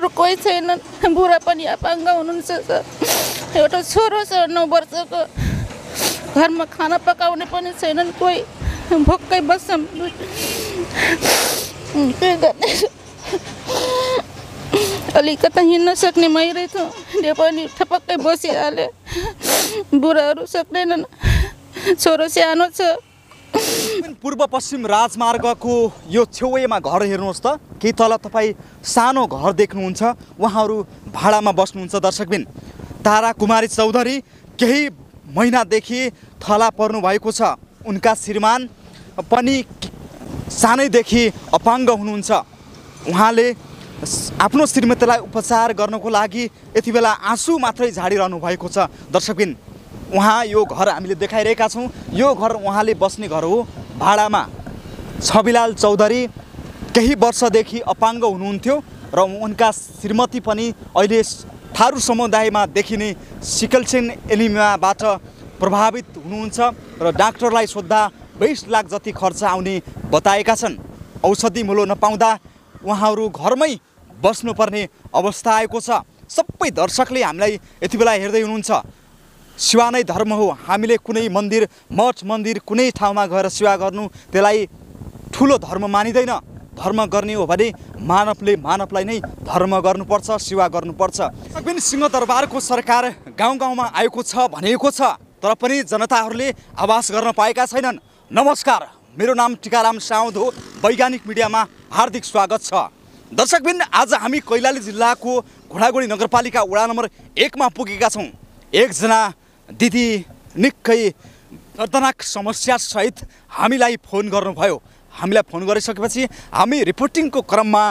अरू कोही छैनन्। बुढा पनि अपाङ्ग हुनुहुन्छ सर। एउटा छोरो छ 9 वर्षको, घरमा खाना पकाउने पनि छैनन् कोही, भोकै बस्छन्। के गर्ने अलिकता हिँड्न सक्ने मै रहेथ्यो, त्यो पनि ठपक्कै बसिहाले। बुढाहरू सक्दैनन्, छोरो सानो छ। पूर्व पश्चिम राजमार्गको यो छेउमा घर हेर्नुहोस् त, के तल तपाई सानो घर देख्नुहुन्छ, उहाँहरू भाडामा बस्नुहुन्छ। दर्शकबिन, तारा कुमारी चौधरी केही महिनादेखि थला पर्नु भएको छ। उनका श्रीमान पनि सानैदेखि अपाङ्ग हुनुहुन्छ। उहाँले आफ्नो श्रीमतीलाई उपचार गर्नको लागि यति बेला आँसु मात्रै झाडिरहनु भएको छ। दर्शकबिन, उहाँ यो घर हामीले देखाइरहेका छौं, यो घर उहाँले बस्ने घर हो भाडामा। छविलाल चौधरी केही वर्षदेखि अपाङ्ग हुनुहुन्थ्यो र उनका श्रीमती पनि अहिले थारू समुदायमा देखिने सिकल सेल एनिमियाबाट प्रभावित हुनुहुन्छ र डाक्टरलाई सोद्धा 20 लाख जति खर्च आउने बताएका छन्। औषधि मूलो नपाउँदा उहाँहरू घरमै बस्नुपर्ने अवस्था आएको छ। सबै दर्शकले हामीलाई यति बेला हेर्दै हुनुहुन्छ। सेवा नै धर्म हो। हामीले कुनै मन्दिर, मठ मन्दिर, कुनै ठाउँमा गएर सेवा गर्नु त्यसलाई ठुलो धर्म मानिदैन। धर्म गर्ने हो भने मानवले मानवलाई नै धर्म गर्नुपर्छ, सेवा गर्नुपर्छ। पनि सिंहदरबारको सरकार गाउँ गाउँमा आएको छ भनेको छ, तर पनि जनताहरूले आवाज गर्न पाएका छैनन्। नमस्कार, मेरो नाम टिकाराम साउद हो। वैज्ञानिक मिडियामा हार्दिक स्वागत छ। दर्शकबिन, आज हामी कैलाली जिल्लाको घोडागोडी नगरपालिका वडा नम्बर 1 मा पुगेका छौँ। एकजना दिदी निकै दर्दनाक समस्या सहित हामीलाई फोन गर्नुभयो। हामीलाई फोन गरिसकेपछि हामी रिपोर्टिङको क्रममा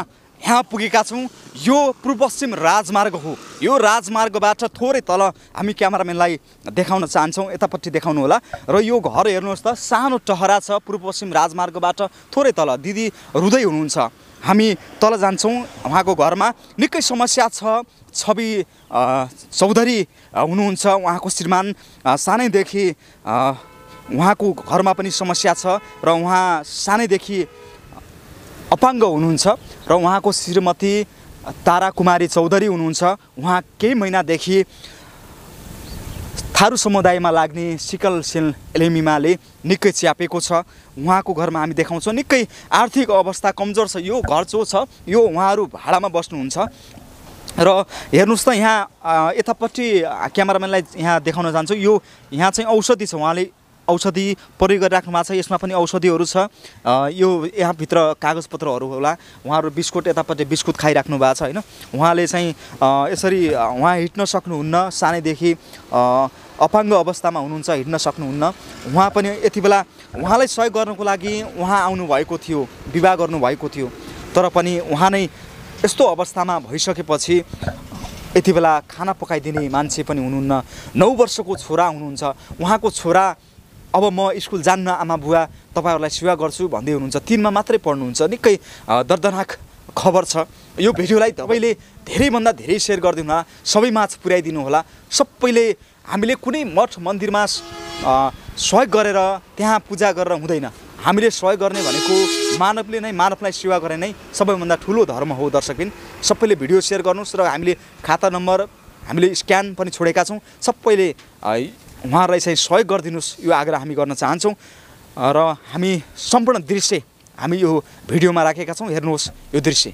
यहाँ पुगेका छौँ। यो पूर्व पश्चिम राजमार्ग हो। यो राजमार्गबाट थोरै तल हामी क्यामेराम्यानलाई देखाउन चाहन्छौँ, यतापट्टि देखाउनु होला। र यो घर हेर्नुहोस् त, सानो टहरा छ। पूर्व पश्चिम राजमार्गबाट थोरै तल दिदी रुँदै हुनुहुन्छ। हामी तल जान्छौँ उहाँको घरमा। निकै समस्या छ। छवि चौधरी हुनुहुन्छ, उहाँको श्रीमान सानैदेखि उहाँको घरमा पनि समस्या छ र उहाँ सानैदेखि अपाङ्ग हुनुहुन्छ र उहाँको श्रीमती तारा कुमारी चौधरी हुनुहुन्छ। उहाँ केही महिनादेखि थारू समुदायमा लाग्ने सिकल सेल एनिमियाले निकै च्यापेको छ। उहाँको घरमा हामी देखाउँछौँ। निकै आर्थिक अवस्था कमजोर छ। यो घर जो छ यो उहाँहरू भाडामा बस्नुहुन्छ। र हेर्नुहोस् त, यहाँ यतापट्टि क्यामेराम्यानलाई यहाँ देखाउन जान्छु। यो यहाँ चाहिँ औषधि छ, उहाँले औषधि प्रयोग गरिराख्नु भएको छ। यसमा पनि औषधिहरू छ। यो यहाँभित्र कागजपत्रहरू होला। उहाँहरू बिस्कुट, यतापट्टि बिस्कुट खाइराख्नु भएको छ होइन। उहाँले चाहिँ यसरी उहाँ हिँड्न सक्नुहुन्न, सानैदेखि अपाङ्ग अवस्थामा हुनुहुन्छ, हिँड्न सक्नुहुन्न। उहाँ पनि यति बेला उहाँलाई सहयोग गर्नको लागि उहाँ आउनुभएको थियो, विवाह गर्नुभएको थियो, तर पनि उहाँ नै यस्तो अवस्थामा भइसकेपछि यति बेला खाना पकाइदिने मान्छे पनि हुनुहुन्न। 9 वर्षको छोरा हुनुहुन्छ। उहाँको छोरा अब म स्कुल जान्न आमा बुवा, तपाईहरूलाई सेवा गर्छु भन्दै हुनुहुन्छ। 3 मा मात्रै पढ्नुहुन्छ। निकै दर्दनाक खबर छ। यो भिडियोलाई तपाईँले धेरैभन्दा धेरै सेयर गरिदिनु होला, सबैमा पुर्याइदिनु होला। सबैले, हामीले कुनै मठ मन्दिरमा सहयोग गरेर त्यहाँ पूजा गरेर हुँदैन। हामीले सहयोग गर्ने भनेको मानवले नै, मानवलाई सेवा गरे नै सबैभन्दा ठुलो धर्म हो। दर्शकबिन, सबैले भिडियो सेयर गर्नुहोस् र हामीले खाता नम्बर हामीले स्क्यान पनि छोडेका छौँ। सबैले उहाँहरूलाई चाहिँ सहयोग गरिदिनुहोस्, यो आग्रह हामी गर्न चाहन्छौँ। र हामी सम्पूर्ण दृश्य हामी यो भिडियोमा राखेका छौँ। हेर्नुहोस् यो दृश्य।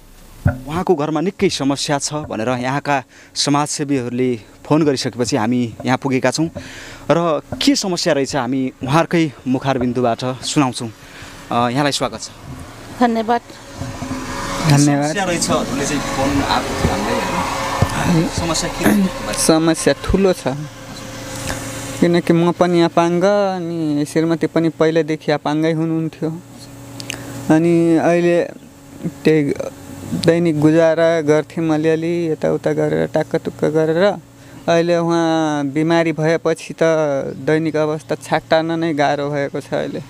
उहाँको घरमा निकै समस्या छ भनेर यहाँका समाजसेवीहरूले फोन गरिसकेपछि हामी यहाँ पुगेका छौँ। र के समस्या रहेछ हामी उहाँकै मुखारबिन्दुबाट सुनाउँछौँ। यहाँलाई स्वागत छ। धन्यवाद। समस्या ठुलो छ, किनकि म पनि अपाङ्ग अनि श्रीमती पनि पहिलेदेखि अपाङ्गै हुनुहुन्थ्यो। अनि अहिले त्यही दैनिक गुजारा गर्थ्यौँ, अलिअलि यताउता गरेर टाक्कटुक्क गरेर। अहिले उहाँ बिमारी भएपछि त दैनिक अवस्था छाट्टान नै गाह्रो भएको छ। अहिले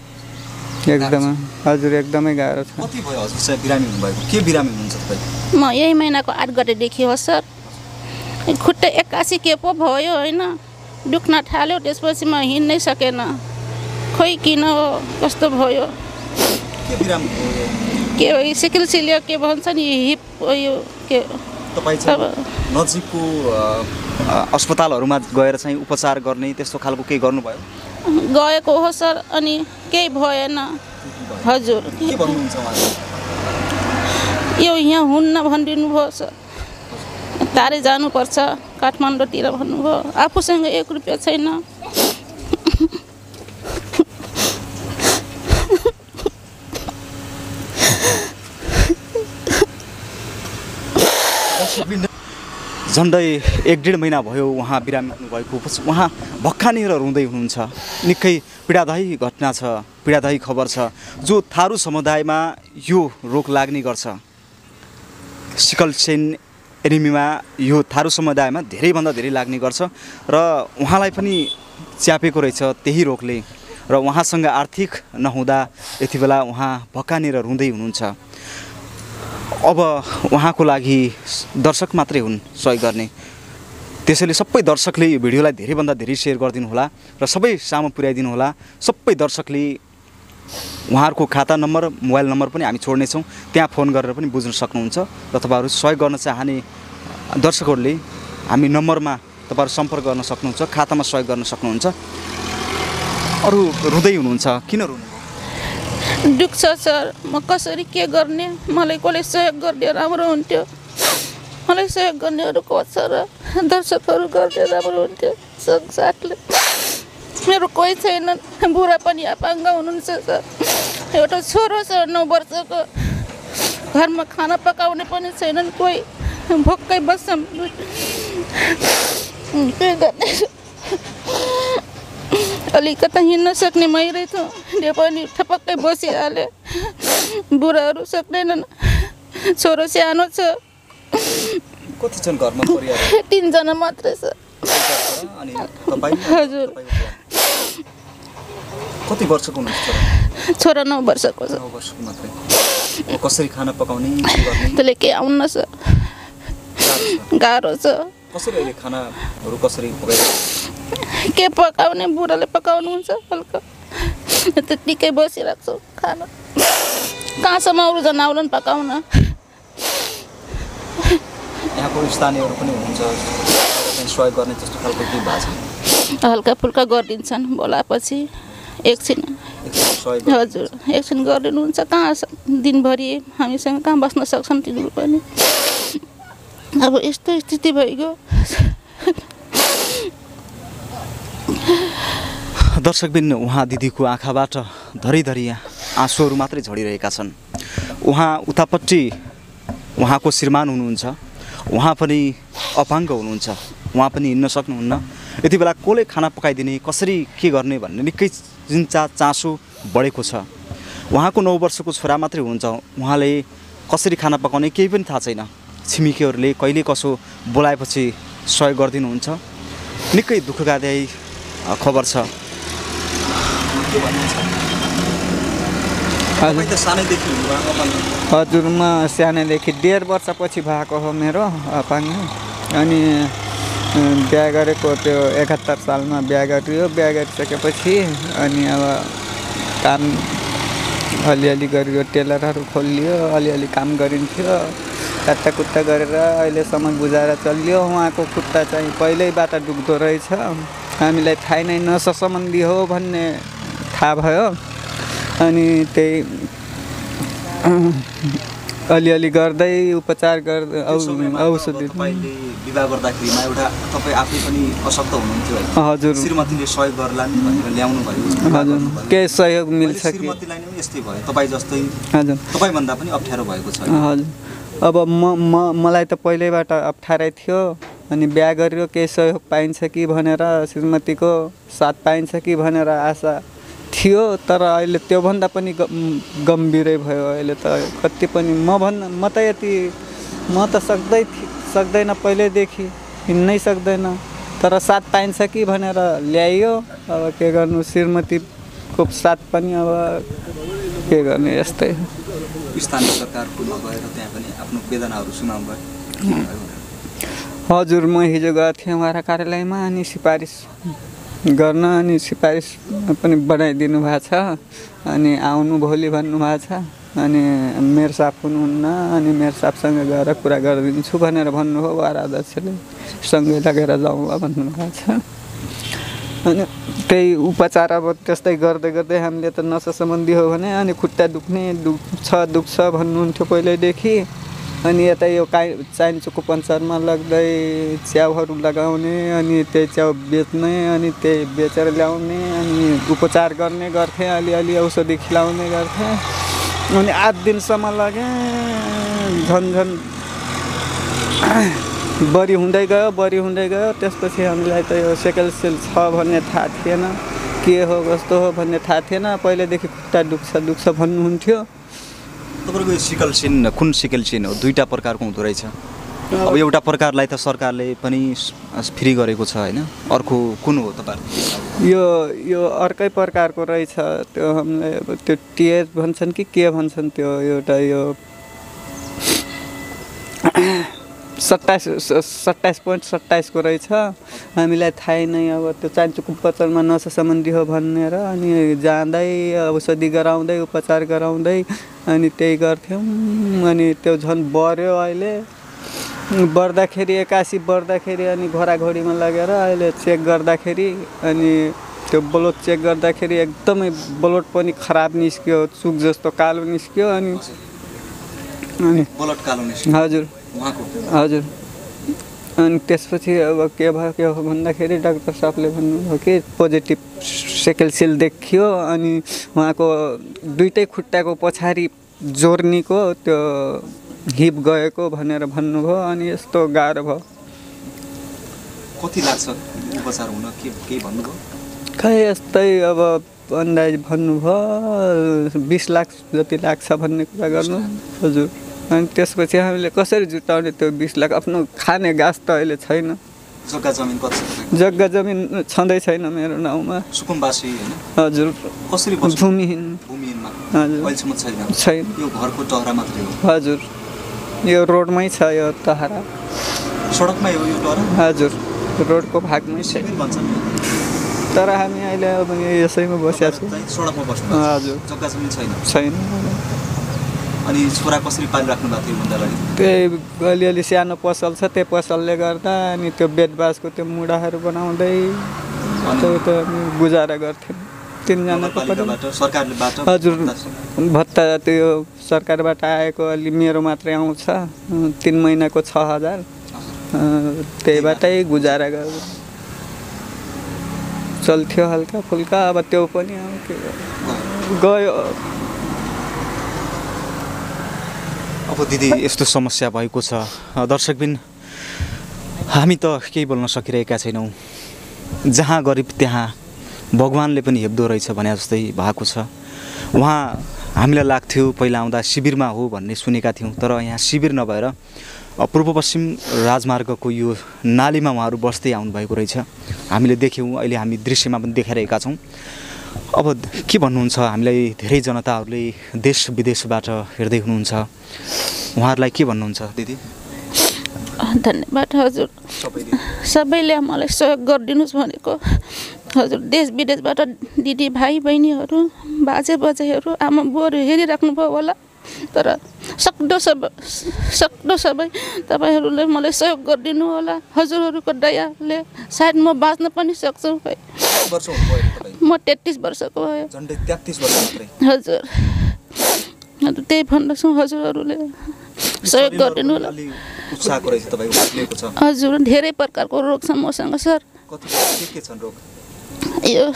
एकदमै, हजुर एकदमै गाह्रो छ। कति भयो हजुर बिरामी हुनुभएको? के बिरामी हुनुहुन्छ तपाईँ? म यही महिनाको 8 गतेदेखि हो सर। खुट्टा 81 के पो भयो होइन, दुख्न थाल्यो। त्यसपछि म हिँड्नै सकेन, खोइ किन हो कस्तो भयो। के बिरामी? के सिकल सेल के भन्छ नि, हिप, यो के तपाई चाहिँ नजिकको अस्पतालहरुमा गएर चाहिँ उपचार गर्ने त्यस्तो खालको के गर्नु भयो? गएको हो सर, अनि केही भएन हजुर। के भन्नुहुन्छ उहाँले? यो यहाँ हुन्न भन्दिनु भयो सर, तारे जानु पर्छ काठमाडौँतिर भन्नु भयो। आफूसँग 1 रुपैयाँ छैन। झन्डै 1.5 महिना भयो उहाँ बिरामी हुनुभएको। उहाँ भक्खानीर रुँदै हुनुहुन्छ। निकै पीडादायी घटना छ, पीडादायी खबर छ जो थारू समुदायमा यो रोग लाग्ने गर्छ। सिकल सेल एनिमियामा यो थारू समुदायमा धेरैभन्दा धेरै लाग्ने गर्छ र उहाँलाई पनि च्यापेको रहेछ त्यही रोगले र उहाँसँग आर्थिक नहुँदा यति बेला उहाँ भक्खानीर रुँदै हुनुहुन्छ। अब उहाँको लागि दर्शक मात्रै हुन् सहयोग गर्ने, त्यसैले सबै दर्शकले यो भिडियोलाई धेरैभन्दा धेरै शेयर गरिदिनु होला र सबै सामु पुर्याइदिनु होला। सबै दर्शकले उहाँहरूको खाता नम्बर, मोबाइल नम्बर पनि हामी छोड्नेछौँ, त्यहाँ फोन गरेर पनि बुझ्न सक्नुहुन्छ। र तपाईहरु सहयोग गर्न चाहने दर्शकहरूले हामी नम्बरमा तपाईहरु सम्पर्क गर्न सक्नुहुन्छ, खातामा सहयोग गर्न सक्नुहुन्छ। अरु रुँदै हुनुहुन्छ किन रुनु? दुःख छ सर, म कसरी के गर्ने? मलाई कसले सहयोग गर्ने राम्रो हुन्थ्यो। मलाई सहयोग गर्नेहरु को छ र दर्शकहरु गर्ने राम्रो हुन्थ्यो। संसारले मेरो कोही छैन, बुढा पनि अपाङ्ग हुनुहुन्छ सर। एउटा छोरो छ 9 वर्षको, घरमा खाना पकाउने पनि छैनन् कोही, भोकै बस्छौं। के गर्ने? अलिकता हिँड्न सक्ने मै रहेछु, त्यो पनि ठपक्कै बसिहाले। बुढाहरू सक्दैनन्, छोरो सानो छ। कति छन् घरमा परिवार? 3 जना मात्र छ। अनि तपाईं? हजुर। कति वर्षको हुनुहुन्छ? छोरा 9 वर्षको छ। 9 वर्षको मात्रै। कसरी खाना पकाउने के गर्ने? त्यसले के आउन न सर, गाह्रो छ। कसरी अहिले खानाहरु कसरी पकाइरहेको? के पकाउने? बुढाले पकाउनुहुन्छ हल्का, त टिकै बसिराख्छु खाना। कहाँसम्म अरू जनावरन पकाउन? यहाँको स्थानीयहरु पनि हुनुहुन्छ सहयोग गर्ने जस्तो खालको के भाषा हल्का फुल्का गर्दिन्छन्? बोलापछि एकछिन हजुर एकछिन गरिदिनुहुन्छ। कहाँ दिनभरि हामीसँग कहाँ बस्न सक्छन् तिनीहरु पनि? अब यस्तो स्थिति भइगयो। दर्शकबिन उहाँ दिदीको आँखाबाट धरीधरी आँसुहरू मात्रै झरिरहेका छन्। उहाँ उतापट्टि उहाँको श्रीमान हुनुहुन्छ, उहाँ पनि अपाङ्ग हुनुहुन्छ, उहाँ पनि हिँड्न सक्नुहुन्न। यति बेला कसले खाना पकाइदिने, कसरी के गर्ने भन्ने निकै चासो बढेको छ। उहाँको 9 वर्षको छोरा मात्रै हुनुहुन्छ, उहाँले कसरी खाना पकाउने केही पनि थाहा छैन। छिमेकीहरूले कहिले कसो बोलाएपछि सहयोग गरिदिनुहुन्छ। निकै दुःखदायी खबर छ। हजुर, म सानैदेखि 1.5 वर्षपछि भएको हो मेरो अपाङ्ग। अनि बिहा गरेको त्यो 71 सालमा बिहा गरियो। बिहा गरिसकेपछि अनि अब काम अलिअलि गरियो, टेलरहरू खोलियो, अलिअलि काम गरिन्थ्यो। काट्टा कुट्टा गरेर अहिलेसम्म गुजारा चलियो। उहाँको खुट्टा चाहिँ पहिल्यैबाट दुख्दो रहेछ, हामीलाई थाहै नै नस सम्बन्धी हो भन्ने थाहा भयो। अनि त्यही अलिअलि गर्दै उपचार गर्दै औषधि। तपाईले विवाह गर्दाखेरिमा एउटा तपाई आफै पनि अशक्त हुनुहुन्थ्यो हैन? हजुर। श्रीमतीले सहयोग गर्लान् भनेर ल्याउनु भयो? हजुर, के सहयोग मिल्छ कि? श्रीमतीलाई नै यस्तै भयो, तपाई जस्तै? हजुर। तपाई भन्दा पनि अप्ठ्यारो भएको छ? हजुर। अब मलाई त पहिल्यैबाट अप्ठ्यारै थियो। अनि बिहा गरियो, केही सहयोग पाइन्छ कि भनेर, श्रीमतीको साथ पाइन्छ कि भनेर आशा थियो। तर अहिले त्योभन्दा पनि गम्भीरै भयो। अहिले त कति पनि म त सक्दैन, पहिल्यैदेखि हिँड्नै सक्दैन। तर साथ पाइन्छ कि भनेर ल्याइयो। अब के गर्नु, श्रीमतीको साथ पनि अब के गर्ने, यस्तै। स्थानीय सरकारको नगएर त्यहाँ पनि आफ्नो वेदनाहरू सुनाउनु भयो? हजुर, म हिजो गएको थिएँ उहाँको कार्यालयमा। अनि सिफारिस गर्न, अनि सिफारिस पनि बनाइदिनु भएको छ। अनि आउनु भोलि भन्नुभएको छ। अनि मेरो साप पनि हुन्न अनि मेरो सापसँग गएर कुरा गरिदिन्छु भनेर भन्नुभयो वार अध्यक्षले सँगै लगेर जाउँला भन्नुभएको छ। अनि त्यही उपचार अब त्यस्तै गर्दै गर्दै हामीले त नसा सम्बन्धी हो भने अनि खुट्टा दुख्ने दुख्छ भन्नुहुन्थ्यो पहिल्यैदेखि। अनि यता यो चाइन्चोको पञ्चरमा लाग्दै च्याउहरू लगाउने अनि त्यही च्याउ बेच्ने अनि त्यही बेचेर ल्याउने अनि उपचार गर्ने गर्थे, अलिअलि औषधि खिलाउने गर्थे। अनि 8 दिनसम्म लगे, झन्झन बढी हुँदै गयो। त्यसपछि हामीलाई त यो सिकल सेल छ भन्ने थाहा थिएन, के हो कस्तो हो भन्ने थाहा थिएन। पहिलेदेखि खुट्टा दुख्छ भन्नुहुन्थ्यो। तपाईको यो सिकल सेल कुन सिकल सेल हो? दुईटा प्रकारको हुँदो रहेछ। अब एउटा प्रकारलाई त सरकारले पनि फ्री गरेको छ हैन, अर्को कुन हो तपाईहरु? यो अर्कै प्रकारको रहेछ। त्यो हामीले अब त्यो टिएच भन्छन् कि के भन्छन्, त्यो एउटा यो 27.27 को रहेछ। हामीलाई थाहै नै, अब त्यो चान्चुको उपचारमा नसा सम्बन्धी हो भनेर अनि जाँदै औषधि गराउँदै उपचार गराउँदै अनि त्यही गर्थ्यौँ। अनि त्यो झन् बढ्यो। अहिले बढ्दाखेरि 81 बढ्दाखेरि अनि घोडाघोडीमा लगेर अहिले चेक गर्दाखेरि अनि त्यो ब्लड चेक गर्दाखेरि एकदमै ब्लड पनि खराब निस्क्यो, चुक जस्तो कालो निस्क्यो। अनि ब्लड कालो निस्क्यो, हजुर। अनि त्यसपछि अब के भयो भन्दाखेरि डाक्टर साहबले भन्नुभयो कि पोजिटिभ सिकल सेल देखियो। अनि उहाँको दुईटै खुट्टाको पछाडि जोर्नीको त्यो हिप गएको भनेर भन्नुभयो। अनि यस्तो गाह्रो भयो। कति लाग्छ उपचार हुन के भन्नुभयो? खै यस्तै अब अन्दाज भन्नुभयो 20 लाख जति लाग्छ भन्ने कुरा गर्नु, हजुर। अनि त्यसपछि हामीले कसरी जुटाउने त्यो 20 लाख? आफ्नो खाने गाँस त अहिले छैन, जग्गा जमिन छँदै छैन मेरो नाउँमा, सुकुम्बासी हैन, हजुर। कसरी बस्छ? भूमिहीनमा, हजुर, अहिलेसम्म छैन। यो घरको टहरा मात्रै हो, हजुर। यो रोडमै छ, यो तहरा सडकमै हो यो टहरा, हजुर, रोडको भागमै छ। तर हामी अहिले अब यसैमा बस्या छौँ, सडकमा बस्नु, हजुर। जग्गा जमिन छैन। अनि छोरा कसरी पालिराख्नु भएको थियो भन्दा लागि? त्यही अलिअलि सानो पसल छ, त्यो पसलले गर्दा अनि त्यो बेडबासको त्यो मुढाहरू बनाउँदै त्यो गुजारा गर्थ्यौँ 3 जनाको। सरकारबाट हजुर भत्ता, त्यो सरकारबाट आएको अलि मेरो मात्रै आउँछ, 3 महिनाको 6000, त्यहीबाटै गुजारा गर्यो, चल्थ्यो हल्का फुल्का। अब त्यो पनि गयो। अब दिदी यस्तो समस्या भएको छ, दर्शकबिन हामी त केही बोल्न सकिरहेका छैनौँ। जहाँ गरिब त्यहाँ भगवानले पनि हेप्दो रहेछ भने जस्तै भएको छ। उहाँ हामीलाई लाग्थ्यो पहिला आउँदा शिविरमा हो भन्ने सुनेका थियौँ, तर यहाँ शिविर नभएर पूर्व पश्चिम राजमार्गको यो नालीमा उहाँहरू बस्दै आउनुभएको रहेछ। हामीले देख्यौँ, अहिले हामी दृश्यमा पनि देखाइरहेका छौँ। अब के भन्नुहुन्छ? हामीलाई धेरै जनताहरूले देश विदेशबाट हेर्दै हुनुहुन्छ, उहाँहरूलाई के भन्नुहुन्छ दिदी? धन्यवाद हजुर, सबैले मलाई सहयोग गरिदिनुहोस् भनेको, हजुर। देश विदेशबाट दिदी भाइ बहिनीहरू बाजे बजेहरू आमा बुवाहरू हेरिराख्नुभयो होला, तर सक्दो सबै तपाईँहरूले मलाई सहयोग गरिदिनु होला। हजुरहरूको दयाले सायद म बाँच्न पनि सक्छु। म 33 वर्षको भएँ, झन्डै 33 वर्ष मात्रै, हजुर। त्यही भन्दछु हजुरहरूले सहयोग गरिदिनु होला। उत्साहको रहेछ तपाईको उठ्लेको छ, हजुर। धेरै प्रकारको रोग छ मसँग सर। कति के छन् रोग? यो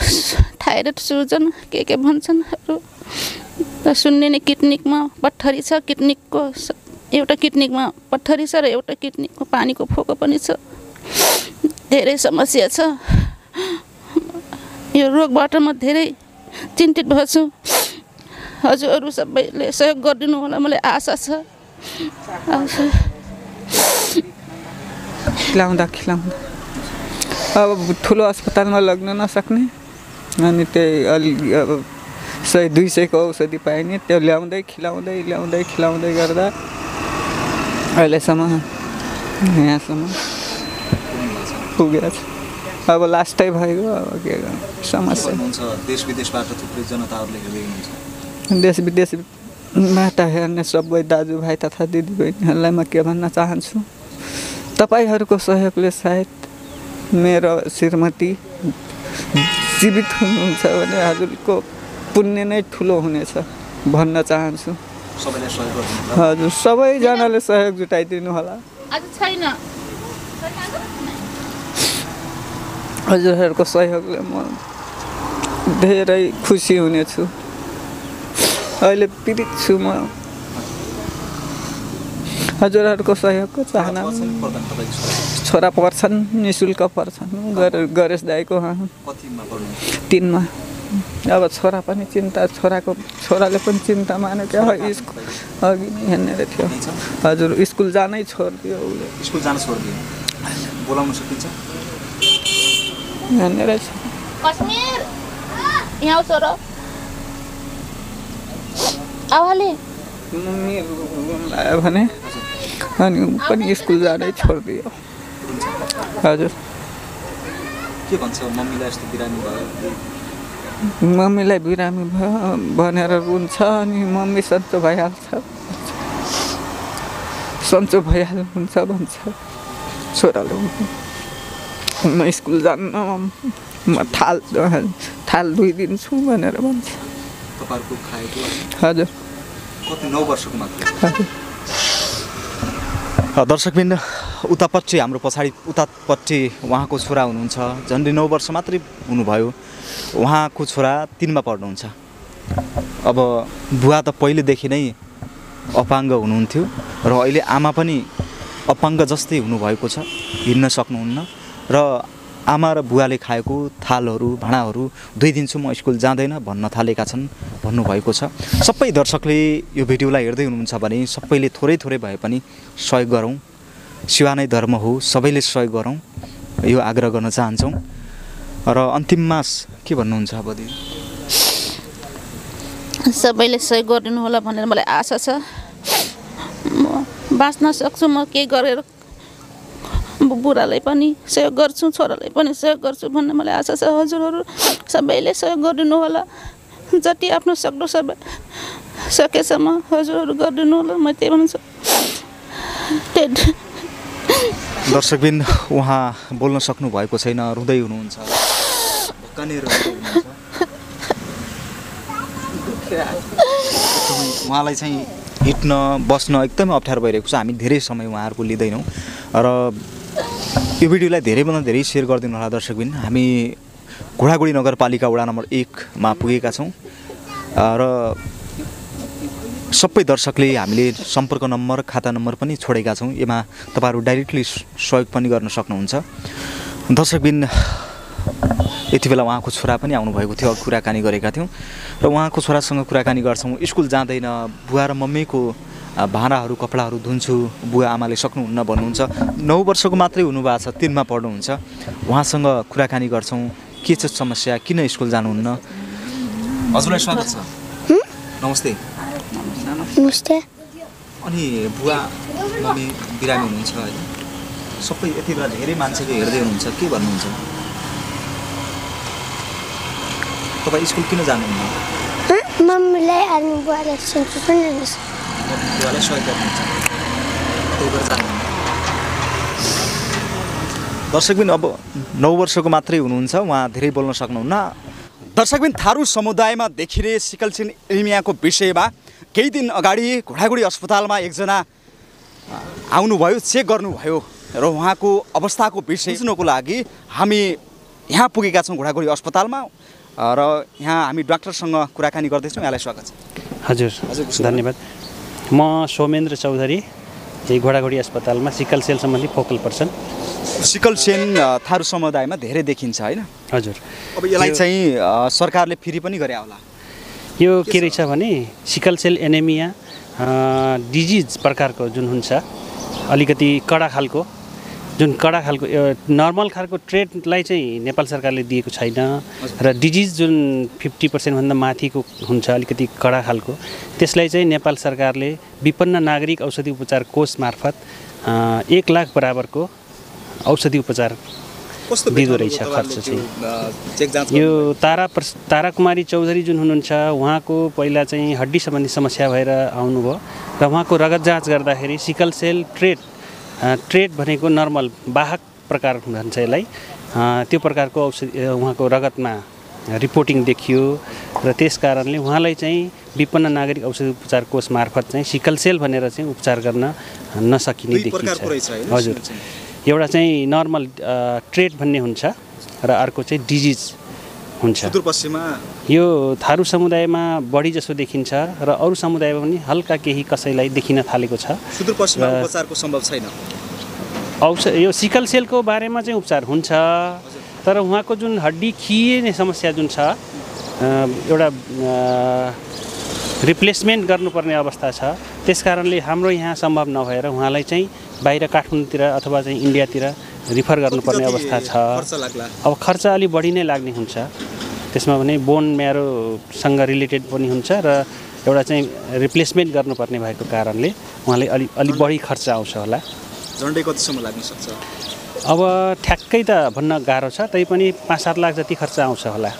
थाइरोइड सुजन के भन्छन्, सुन्ने नै किडनीमा पत्थरी छ, किडनीको एउटा किडनीमा पत्थरी छ र एउटा किडनीको पानीको फोको पनि छ। धेरै समस्या छ। यो रोगबाट म धेरै चिन्तित भएछु। हजुरहरू सबैले सहयोग गरिदिनु होला, मलाई आशा छ। खिलाउँदा अब ठुलो अस्पतालमा लग्न नसक्ने, अनि त्यही अलि अब 100-200को औषधि पाइने त्यो ल्याउँदै खिलाउँदै गर्दा अहिलेसम्म यहाँसम्म पुगेछ। अब लास्टै भयो, अब के गर्नु, समस्या हुन्छ। देश विदेशबाट थुप्रै जनताहरूले हेर्दै हुनुहुन्छ, देश विदेश म तहरने सबै दाजुभाइ तथा दिदीबहिनीहरुलाई म के भन्न चाहन्छु, तपाईहरुको सहयोगले सायद मेरो श्रीमती जीवित हुनुहुन्छ भने हजुरको पुण्य नै ठूलो हुनेछ भन्न चाहन्छु। सबैले सहयोग गर्नुहुन्छ? हजुर, सबै जनाले सहयोग जुटाइदिनु होला। आज छैन हजुरहरुको सहयोगले म धेरै खुसी हुनेछु। अहिले पीडित छु म हजुरहरुको सहयोगको चाहना। छोरा पर्छन्, निशुल्क पर्छन्, गणेश दाइको कतिमा पढ्नु? 3 मा। अब छोरा पनि चिन्ता, छोराले पनि चिन्ता माने के स्कुल अघि नै हेर्नेर थियो। हजुर, स्कुल जानै छोड्दियो उले। स्कुल जान छोड्दियो। बोलाउन सकिन्छ? हेर्नेर छ। कश्मीर यहाँ छोर आवाले मम्मी आयो भने अनि पनि स्कुल जानै छोड्दियो। हजुर, के भन्छ मम्मीलाई? यस्तो बिरामी भयो, मम्मीलाई बिरामी भयो भनेर रुन्छ अनि मम्मी सन्चो भइहाल्छ, सन्चो भइहाल्छ भन्छ छोराले। म स्कुल जान्न, म थाल धुइदिन्छु भनेर भन्छ। तपाईहरुको खाएको? हजुर, कति 9 वर्षको मात्र। दर्शकवृन्द, उतापट्टि हाम्रो पछाडी उतापट्टि उहाँको छोरा हुनुहुन्छ, झन्डै 9 वर्ष मात्रै हुनुभयो। उहाँको छोरा 3 मा पढ्नुहुन्छ। अब बुवा त पहिलेदेखि नै अपाङ्ग हुनुहुन्थ्यो र अहिले आमा पनि अपाङ्ग जस्तै हुनुभएको छ, हिँड्न सक्नुहुन्न। र आमा र बुवाले खाएको थालहरू भाँडाहरू धोइदिन्छु, म स्कुल जाँदैन भन्न थालेका छन् भन्नुभएको छ। सबै दर्शकले यो भिडियोलाई हेर्दै हुनुहुन्छ भने सबैले थोरै थोरै भए पनि सहयोग गरौँ, सेवा नै धर्म हो, सबैले सहयोग गरौँ, यो आग्रह गर्न चाहन्छौँ। र अन्तिममा के भन्नुहुन्छ? अब दिदी, सबैले सहयोग गरिदिनु होला भनेर मलाई आशा छ। म बाँच्न सक्छु, म के गरेर बुढालाई पनि सहयोग गर्छु, छोरालाई पनि सहयोग गर्छु भन्ने मलाई आशा छ। हजुरहरू सबैले सहयोग गरिदिनु होला, जति आफ्नो सक्दो सबै सकेसम्म हजुरहरू गरिदिनु होला, म त्यही भन्छु। दर्शकवृन्द, उहाँ बोल्न सक्नु भएको छैन, रुँदै हुनुहुन्छ, भक्कनेर हुनुहुन्छ। उहाँलाई चाहिँ हिँड्न बस्न एकदमै अप्ठ्यारो भइरहेको छ। हामी धेरै समय उहाँहरूको लिँदैनौँ र यो भिडियोलाई धेरैभन्दा धेरै सेयर गरिदिनु होला दर्शकबिन। हामी घोडाघोडी नगरपालिका वडा नम्बर 1 मा पुगेका छौँ र सबै दर्शकले हामीले सम्पर्क नम्बर खाता नम्बर पनि छोडेका छौँ, यसमा तपाईहरू डाइरेक्टली सहयोग पनि गर्न सक्नुहुन्छ। दर्शकबिन, यति बेला उहाँको छोरा पनि आउनुभएको थियो, कुराकानी गरेका थियौँ र उहाँको छोरासँग कुराकानी गर्छौँ। स्कुल जाँदैन, बुवा र मम्मीको भाँडाहरू कपडाहरू धुन्छु, बुवा आमाले सक्नुहुन्न भन्नुहुन्छ। 9 वर्षको मात्रै हुनुभएको छ, 3 मा पढ्नुहुन्छ। उहाँसँग कुराकानी गर्छौँ, के छ समस्या, किन स्कुल जानुहुन्न? हजुरलाई स्वागत छ। नमस्ते। नमस्ते। अनि बुवा मम्मी बिरामी हुनुहुन्छ हैन? सबै यति बेला धेरै मान्छेले हेर्दै हुनुहुन्छ, के भन्नुहुन्छ? तपाईँ स्कुल किन जानुहुन्न? मम्मीलाई अनि बुवालाई सन्चो सुन्नुहुन्छ, बुवालाई सहयोग गर्नुहुन्छ, त्यही भएर जानुहुन्छ। दर्शकबिन, अब 9 वर्षको मात्रै हुनुहुन्छ, उहाँ धेरै बोल्न सक्नुहुन्न। दर्शकबिन, थारू समुदायमा देखिने सिकल सेल एनिमियाको विषयमा केही दिन अगाडि घोडाघोडी अस्पतालमा एकजना आउनुभयो, चेक गर्नुभयो र उहाँको अवस्थाको विषय बुझ्नको लागि हामी यहाँ पुगेका छौँ घोडाघोडी अस्पतालमा र यहाँ हामी डाक्टरसँग कुराकानी गर्दैछौँ। यहाँलाई स्वागत छ। हजुर हजुर, धन्यवाद। म सोमेन्द्र चौधरी, घोडाघोडी अस्पतालमा सिकल सेल सम्बन्धी focal person. Sickle cell Tharu समुदायमा धेरै देखिन्छ हैन? हजुर। अब यसलाई चाहिँ सरकारले फ्री पनि गरे होला, यो के रहेछ भने सिकल सेल एनेमिया डिजिज प्रकारको जुन हुन्छ, अलिकति कडा खालको, जुन कडा खालको नर्मल खालको ट्रिटमेन्टलाई चाहिँ नेपाल सरकारले दिएको छैन र डिजिज जुन 50%भन्दा माथिको हुन्छ, अलिकति कडा खालको, त्यसलाई चाहिँ नेपाल सरकारले विपन्न नागरिक औषधि उपचार कोष मार्फत 1 लाख बराबरको औषधि उपचार दिँदो रहेछ खर्च चाहिँ। यो तारा कुमारी चौधरी जुन हुनुहुन्छ उहाँको पहिला चाहिँ हड्डी सम्बन्धी समस्या भएर आउनुभयो र उहाँको रगत जाँच गर्दाखेरि सिकल सेल ट्रेट भनेको नर्मल बाहक प्रकार हुन्छ यसलाई, त्यो प्रकारको औषधि उहाँको रगतमा रिपोर्टिङ देखियो र त्यसकारणले उहाँलाई चाहिँ विपन्न नागरिक औषधि उपचार कोष मार्फत चाहिँ सिकल सेल भनेर चाहिँ उपचार गर्न नसकिने देखिन्छ। हजुर, एउटा चाहिँ नर्मल ट्रेट भन्ने हुन्छ र अर्को चाहिँ डिजिज हुन्छ। सुदूरपश्चिममा यो थारू समुदायमा बढी जसो देखिन्छ र अरू समुदायमा पनि हल्का केही कसैलाई देखिन थालेको छ। सुदूरपश्चिममा उपचारको सम्भव छैन। औषध यो सिकल सेलको बारेमा चाहिँ उपचार हुन्छ, तर उहाँको जुन हड्डी खिइने समस्या जुन छ एउटा रिप्लेसमेन्ट गर्नुपर्ने अवस्था छ, त्यसकारणले हाम्रो यहाँ सम्भव नभएर उहाँलाई चाहिँ बाहिर काठमाडौँतिर अथवा चाहिँ इन्डियातिर रिफर गर्नुपर्ने अवस्था छ। अब खर्च अलि बढी नै लाग्ने हुन्छ, त्यसमा भने बोन म्यारोसँग रिलेटेड पनि हुन्छ र एउटा चाहिँ रिप्लेसमेन्ट गर्नुपर्ने भएको कारणले उहाँले अलि बढी खर्च आउँछ होला। झन्डै कतिसम्म लाग्न सक्छ? अब ठ्याक्कै त भन्न गाह्रो छ, तैपनि 5-7 लाख जति खर्च आउँछ होला।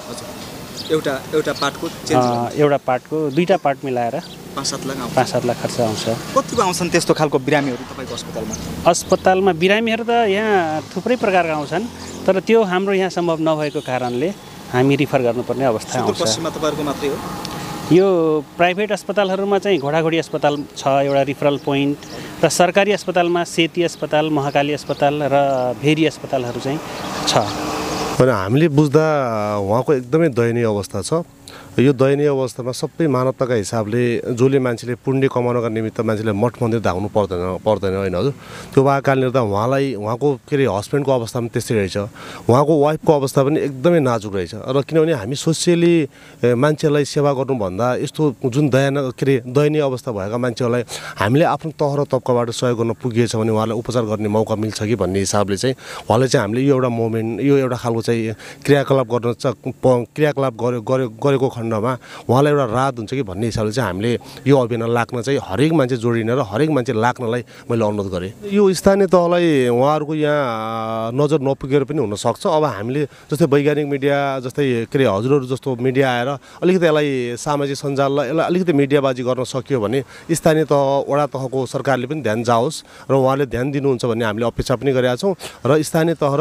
एउटा पार्टको दुईटा पार्ट मिलाएर 5-7 लाख खर्च आउँछ। कतिको आउँछन् त्यस्तो खालको बिरामीहरू तपाईँको अस्पतालमा? अस्पतालमा बिरामीहरू त यहाँ थुप्रै प्रकारका आउँछन्, तर त्यो हाम्रो यहाँ सम्भव नभएको कारणले हामी रिफर गर्नुपर्ने अवस्था आउँछ। तपाईँहरूको मात्रै हो? यो प्राइभेट अस्पतालहरूमा चाहिँ घोडाघोडी अस्पताल छ एउटा रिफरल पोइन्ट, र सरकारी अस्पतालमा सेती अस्पताल, महाकाली अस्पताल र भेरी अस्पतालहरू चाहिँ छ। तर हामीले बुझ्दा उहाँको एकदमै दयनीय अवस्था छ। यो दयनीय अवस्थामा सबै मानवताका हिसाबले जसले मान्छेले पुण्य कमाउनका निमित्त मान्छेले मठ मन्दिर धाउनु पर्दैन होइन हजुर। त्यो भएको कारणले गर्दा उहाँलाई उहाँको के अरे हस्बेन्डको अवस्था पनि त्यस्तै रहेछ, उहाँको वाइफको अवस्था पनि एकदमै नाजुक रहेछ। र किनभने हामी सोसियली मान्छेलाई सेवा गर्नुभन्दा यस्तो जुन दयनीय अवस्था भएका मान्छेहरूलाई हामीले आफ्नो तह र तब्काबाट सहयोग गर्न पुगिएछ भने उहाँलाई उपचार गर्ने मौका मिल्छ कि भन्ने हिसाबले चाहिँ उहाँलाई चाहिँ हामीले यो एउटा मोमेन्ट यो एउटा खालको चाहिँ क्रियाकलाप गरेको खण्डमा उहाँलाई एउटा राहत हुन्छ कि भन्ने हिसाबले चाहिँ हामीले यो अभियान लाग्न चाहिँ हरेक मान्छे जोडिन र हरेक मान्छे लाग्नलाई मैले अनुरोध गरेँ। यो स्थानीय तहलाई उहाँहरूको यहाँ नजर नपुगेर पनि हुनसक्छ। अब हामीले जस्तै वैज्ञानिक मिडिया जस्तै के अरे हजुरहरू जस्तो मिडिया आएर अलिकति यसलाई सामाजिक सञ्जाल र यसलाई अलिकति मिडियाबाजी गर्न सकियो भने स्थानीय तह वडा तहको सरकारले पनि ध्यान जाओस् र उहाँले ध्यान दिनुहुन्छ भन्ने हामीले अपेक्षा पनि गरेका छौँ। र स्थानीय तह र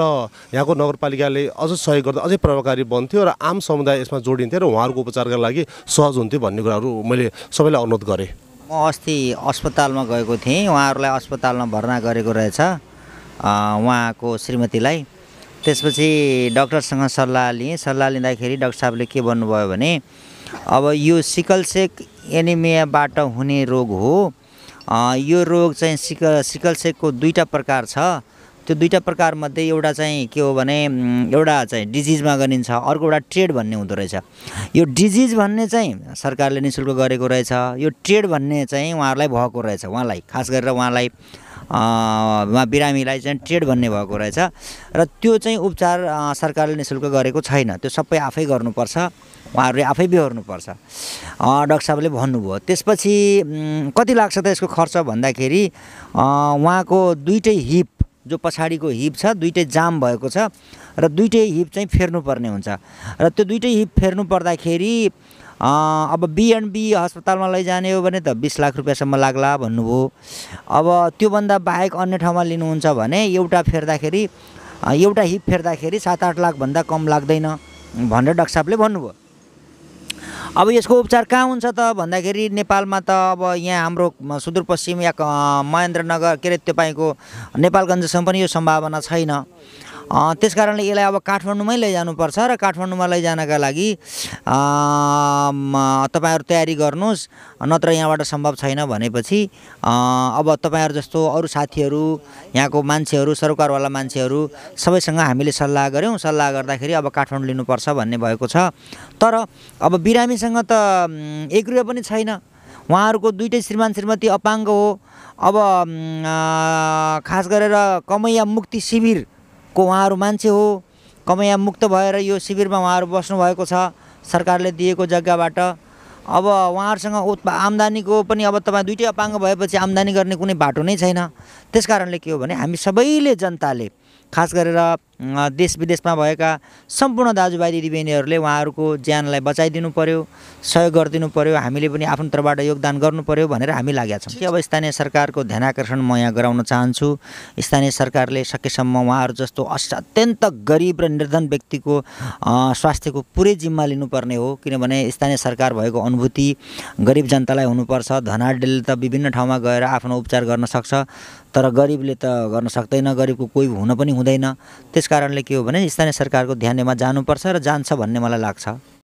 यहाँको नगरपालिकाले अझ सहयोग गर्दा अझै प्रभावकारी बन्थ्यो र आम समुदाय यसमा जोडिन्थ्यो र उहाँहरूको उपचारका लागि सहज हुन्थ्यो भन्ने कुराहरू मैले सबैलाई अनुरोध गरेँ। म अस्ति अस्पतालमा गएको थिएँ, उहाँहरूलाई अस्पतालमा भर्ना गरेको रहेछ उहाँको श्रीमतीलाई। त्यसपछि डाक्टरसँग सल्लाह लिँदाखेरि डाक्टर साहबले के भन्नुभयो भने अब यो सिकल सेल एनिमियाबाट हुने रोग हो। यो रोग चाहिँ सिकल सेलको दुईवटा प्रकार छ, त्यो दुईवटा प्रकारमध्ये एउटा चाहिँ के हो भने एउटा चाहिँ डिजिजमा गरिन्छ, अर्को एउटा ट्रेड भन्ने हुँदो रहेछ। यो डिजिज भन्ने चाहिँ सरकारले नि शुल्क गरेको रहेछ, यो ट्रेड भन्ने चाहिँ उहाँहरूलाई भएको रहेछ, उहाँलाई खास गरेर उहाँ बिरामीलाई चाहिँ ट्रेड भन्ने भएको रहेछ। र त्यो चाहिँ उपचार सरकारले नि शुल्क गरेको छैन, त्यो सबै आफै गर्नुपर्छ, उहाँहरूले आफै बेहोर्नुपर्छ डाक्टर साहबले भन्नुभयो। त्यसपछि कति लाग्छ त यसको खर्च भन्दाखेरि उहाँको दुईटै हिप जो पछाडिको हिप छ दुईटै जाम भएको छ र दुईटै हिप चाहिँ फेर्नुपर्ने हुन्छ, र त्यो दुईटै हिप फेर्नु पर्दाखेरि अब B&B अस्पतालमा लैजाने हो भने त 20 लाख रुपियाँसम्म लाग्ला भन्नुभयो। अब त्योभन्दा बाहेक अन्य ठाउँमा लिनुहुन्छ भने एउटा हिप फेर्दाखेरि 7-8 लाखभन्दा कम लाग्दैन भनेर डाक्टर साहबले भन्नुभयो। अब यसको उपचार कहाँ हुन्छ त भन्दाखेरि नेपालमा त अब यहाँ हाम्रो सुदूरपश्चिम या महेन्द्रनगर के अरे तपाईँको नेपालगञ्जसम्म पनि यो सम्भावना छैन, त्यसकारणले यसलाई अब काठमाडौँमै लैजानुपर्छ। र काठमाडौँमा लैजानका लागि तपाईँहरू तयारी गर्नुहोस्, नत्र यहाँबाट सम्भव छैन भनेपछि अब तपाईँहरू जस्तो अरू साथीहरू यहाँको मान्छेहरू सरकारवाला मान्छेहरू सबैसँग हामीले सल्लाह गऱ्यौँ। सल्लाह गर्दाखेरि अब काठमाडौँ लिनुपर्छ भन्ने भएको छ, तर अब बिरामीसँग त एक रुपियाँ पनि छैन, उहाँहरूको दुईटै श्रीमान श्रीमती अपाङ्ग हो। अब खास गरेर कमैया मुक्ति शिविर को उहाँहरू मान्छे हो, कमैया मुक्त भएर यो शिविरमा उहाँहरू बस्नुभएको छ सरकारले दिएको जग्गाबाट। अब उहाँहरूसँग आम्दानीको पनि अब तपाईँ दुईटै अपाङ्ग भएपछि आम्दानी गर्ने कुनै बाटो नै छैन, त्यसकारणले के हो भने हामी सबैले जनताले खास गरेर देश विदेशमा भएका सम्पूर्ण दाजुभाइ दिदीबहिनीहरूले उहाँहरूको ज्यानलाई बचाइदिनु पर्यो, सहयोग गरिदिनु पर्यो, हामीले पनि आफ्नो तर्फबाट योगदान गर्नु पर्यो भनेर हामी लागेका छौं। अब स्थानीय सरकारको ध्यान आकर्षण म यहाँ गराउन चाहन्छु। स्थानीय सरकारले सकेसम्म उहाँहरू जस्तो अत्यन्त गरिब र निर्धन व्यक्तिको स्वास्थ्यको पूरै जिम्मा लिनुपर्ने हो, किनभने स्थानीय सरकार भएको अनुभूति गरिब जनतालाई हुनुपर्छ। धनाढ्यले त विभिन्न ठाउँमा गएर आफ्नो उपचार गर्न सक्छ, तर गरिबले त गर्न सक्दैन, गरिबको कोही हुन पनि हुँदैन। त्यसकारणले के हो भने स्थानीय सरकारको ध्यानमा जानुपर्छ र जान्छ भन्ने मलाई लाग्छ।